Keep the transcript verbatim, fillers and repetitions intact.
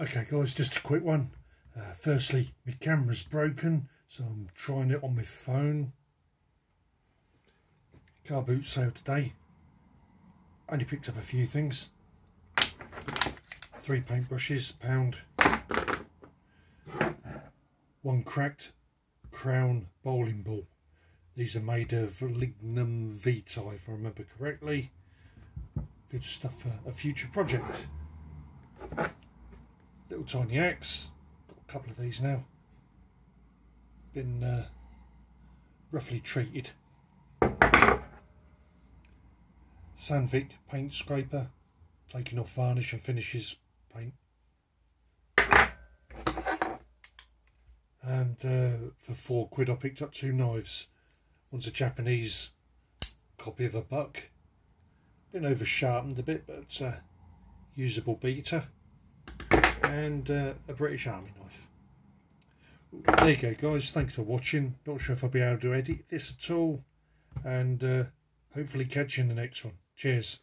Okay guys, just a quick one. Uh, firstly, my camera's broken, so I'm trying it on my phone. Car boot sale today. Only picked up a few things. Three paintbrushes, pound. One cracked crown bowling ball. These are made of Lignum Vitae, if I remember correctly. Good stuff for a future project. Little tiny axe. Got a couple of these now. Been uh, roughly treated. Sandvik paint scraper. Taking off varnish and finishes paint. And uh, for four quid I picked up two knives. One's a Japanese copy of a buck. Been over sharpened a bit, but it's a usable beater. And uh, a British Army knife. There you go guys, thanks for watching. Not sure if I'll be able to edit this at all. And uh, hopefully catch you in the next one. Cheers.